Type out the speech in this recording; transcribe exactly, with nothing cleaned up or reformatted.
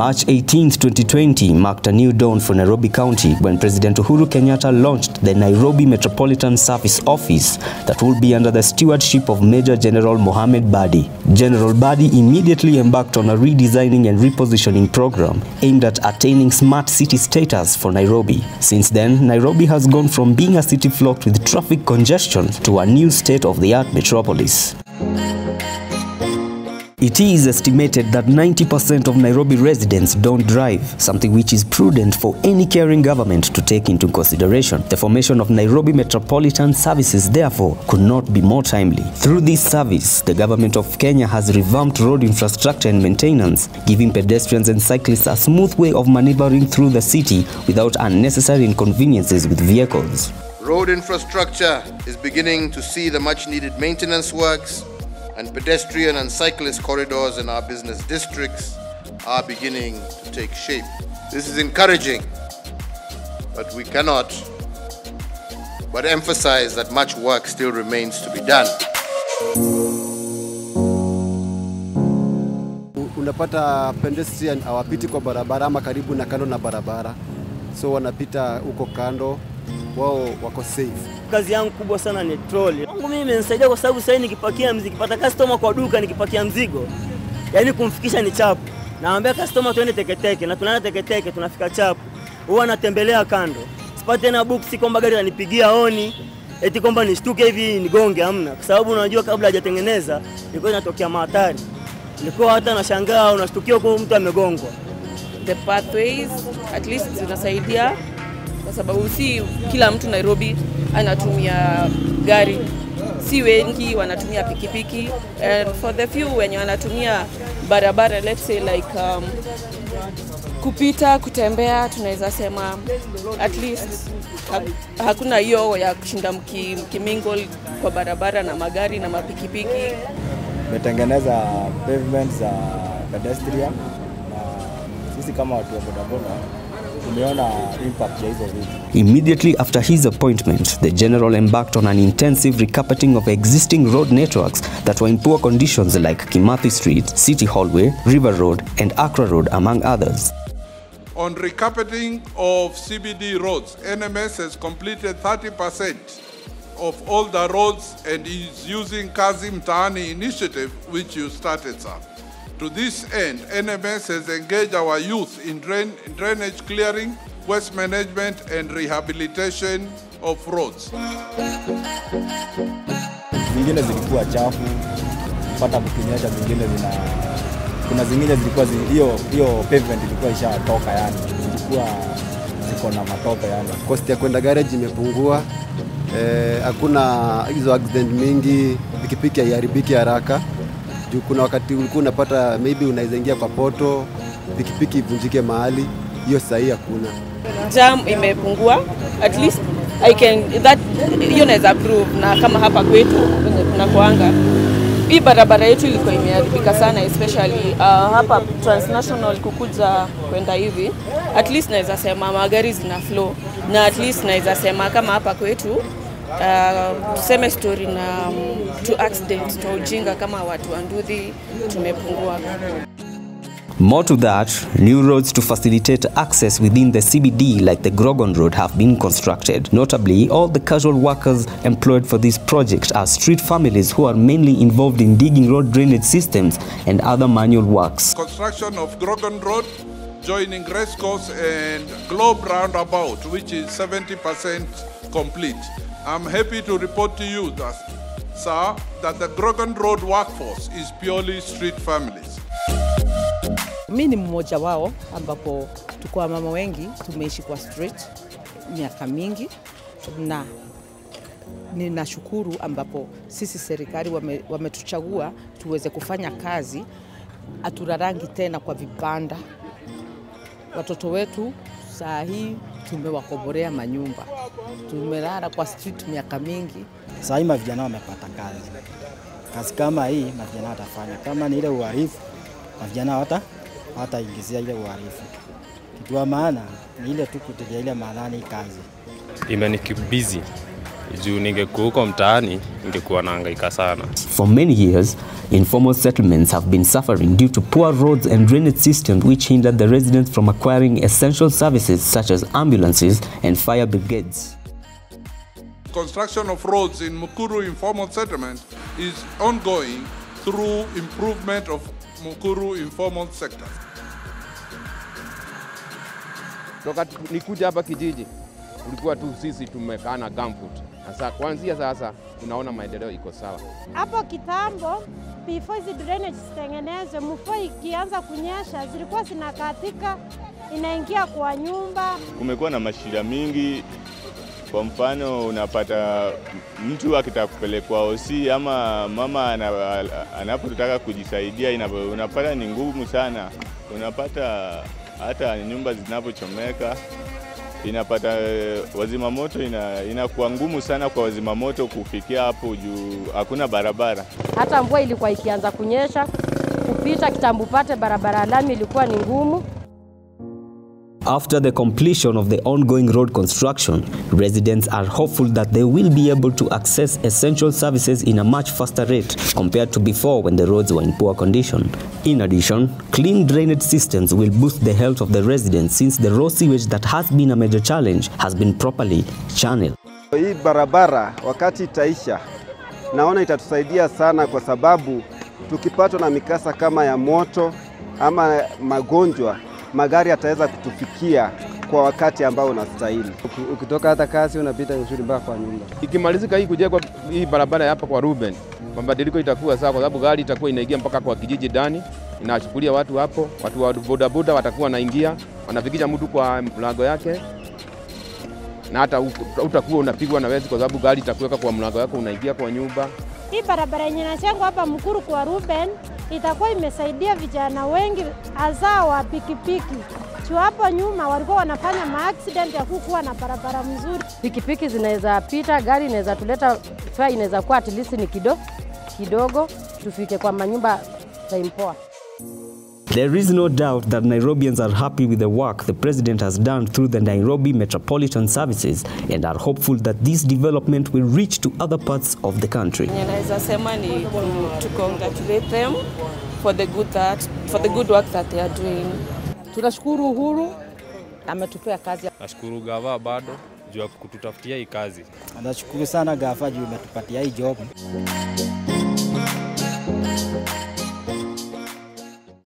March eighteenth twenty twenty marked a new dawn for Nairobi County when President Uhuru Kenyatta launched the Nairobi Metropolitan Services Office that will be under the stewardship of Major General Mohammed Badi. General Badi immediately embarked on a redesigning and repositioning program aimed at attaining smart city status for Nairobi. Since then, Nairobi has gone from being a city flocked with traffic congestion to a new state-of-the-art metropolis. It is estimated that ninety percent of Nairobi residents don't drive, something which is prudent for any caring government to take into consideration. The formation of Nairobi Metropolitan Services, therefore, could not be more timely. Through this service, the government of Kenya has revamped road infrastructure and maintenance, giving pedestrians and cyclists a smooth way of maneuvering through the city without unnecessary inconveniences with vehicles. Road infrastructure is beginning to see the much-needed maintenance works, and pedestrian and cyclist corridors in our business districts are beginning to take shape. This is encouraging, but we cannot but emphasize that much work still remains to be done. Unapata pedestrian hawapiti kwa barabara ama karibu na kando na barabara. So wanapita huko kando. Wao wako safe. Kazi yangu kubwa sana ni trolley. Mungu mimi imenisaidia kwa sababu sasa nikipakia mzigo, pata customer kwa duka nikipakia mzigo. Yaani kumfikisha ni chapu. Naambia customer tuende teketeke na tunaenda teketeke tunafika chapu. Huwa anatembelea kando. Sipate na book si kwamba gari lanipigia oni. Eti kwamba nishtuke hivi nigonge hamna. Kwa sababu unajua kabla hajatengeneza ilikuwa inatokea mahatari. Nilikuwa hata nashangaa unashtukia kwa mtu amegongwa. The pathways at least zinasaidia. Kwa sababu si kila mtu Nairobi anatumia gari, si wengi wanatumia pikipiki, and for the few wenye wanatumia barabara, let's say like um, kupita kutembea, tunaweza sema at least ha hakuna hiyo ya kushinda mkimingle kwa barabara na magari na mapikipiki. Metengeneza pavements za pedestrian na sisi kama watu wa bodaboda. Immediately after his appointment, the general embarked on an intensive recarpeting of existing road networks that were in poor conditions like Kimathi Street, City Hallway, River Road and Accra Road, among others. On recarpeting of C B D roads, N M S has completed thirty percent of all the roads and is using Kazim Tani initiative, which you started, sir. To this end, N M S has engaged our youth in drain, drainage clearing, waste management and rehabilitation of roads. Zingine zilikuwa chafu, pata kukinyesha zingine zina, kuna zingine zilikuwa hiyo hiyo pavement ilikuwa ishatoka yani, zilikuwa ziko na matope yani. Cost ya kwenda garage imepungua, eh, hakuna hizo accident mingi, pikipiki haiharibiki haraka. Kuna wakati ulikuwa unapata maybe unaizengia kwa poto, pikipiki ivunjike mahali, hiyo sahi hakuna. Jam imepungua, at least I can, that, hiyo naweza prove, na kama hapa kwetu, kuna kuanga. Hii barabara yetu ilikuwa imeharibika sana, especially uh, hapa transnational kukuja kwenda hivi. At least naweza sema magari zina flow, na at least naweza sema kama hapa kwetu, Uh, tuseme story na um, two accidents to ujinga kama watu anduthi tumepungua. More to that, new roads to facilitate access within the C B D like the Grogon Road have been constructed. Notably, all the casual workers employed for this project are street families who are mainly involved in digging road drainage systems and other manual works. Construction of Grogon Road joining Racecourse and Globe Roundabout, which is seventy percent complete. I'm happy to report to you, that, sir, that the Grogon Road workforce is purely street families. Mimi mmoja wao ambapo tukua mama wengi tumeishi kwa street miaka mingi na ninashukuru ambapo sisi serikali wame, wametuchagua tuweze kufanya kazi aturarangi tena kwa vibanda. Watoto wetu saa hii tumewakoborea manyumba. Tumelala kwa street miaka mingi. Sasa hivi vijana wamepata kazi. Kazi kama hii vijana watafanya. Kama ni ile uhalifu, vijana hata hataingizia ile uhalifu. Kitu maana ni ile tu kutetea ile maana ni kazi. Imenikibizi For many years, informal settlements have been suffering due to poor roads and drainage systems which hindered the residents from acquiring essential services such as ambulances and fire brigades. Construction of roads in Mukuru informal settlement is ongoing through improvement of Mukuru informal sector. Nikuja hapa kijiji ulikuwa tu sisi tumekana gumboot. Sasa kuanzia sasa tunaona maendeleo iko sawa. Hapo kitambo before the drainage tengenezwe, mvua ikianza kunyesha zilikuwa zinakatika inaingia kwa nyumba. Kumekuwa na mashida mingi. Kwa mfano unapata mtu akitaka kupelekwa hosi ama mama anapotaka kujisaidia unapata ni ngumu sana. Unapata hata nyumba zinapochomeka, inapata wazima moto ina inakuwa ngumu sana kwa wazima moto kufikia hapo juu hakuna barabara. Hata mvua ilikuwa ikianza kunyesha kupita kitambupate barabara lami ilikuwa ni ngumu. After the completion of the ongoing road construction, residents are hopeful that they will be able to access essential services in a much faster rate compared to before when the roads were in poor condition. In addition, clean drainage systems will boost the health of the residents since the raw sewage that has been a major challenge has been properly channeled. Hii barabara wakati itaisha naona itatusaidia sana kwa sababu tukipatwa na mikasa kama ya moto ama magonjwa magari yataweza kutufikia kwa wakati ambao unastahili. Ukitoka hata kazi unapita nzuri mpaka kwa nyumba. Ikimalizika hii kujengwa hii barabara hapa kwa Ruben, mabadiliko itakuwa sawa kwa sababu gari itakuwa inaingia mpaka kwa kijiji ndani, inachukulia watu hapo, watu wa bodaboda watakuwa naingia, wanafikisha mtu kwa mlango yake. Na hata utakuwa unapigwa na wezi kwa sababu gari itakuweka kwa mlango yako unaingia kwa nyumba. Hii barabara yenye inachangwa hapa Mukuru kwa Ruben itakuwa imesaidia vijana wengi hasa wa pikipiki. Tu hapo nyuma walikuwa wanafanya ma-accident ya kukuwa na barabara mzuri. Pikipiki zinaweza pita, gari inaweza tuleta, fare inaweza kuwa at least ni kidogo kidogo tufike kwa manyumba time poa. There is no doubt that Nairobians are happy with the work the president has done through the Nairobi Metropolitan Services and are hopeful that this development will reach to other parts of the country. To congratulate them for the good that for the good work that they are doing. Tunashukuru Uhuru ametupea kazi. Nashukuru Gava bado juu kututafutia hii kazi. Nashukuru sana Gava juu umetupatia hii job.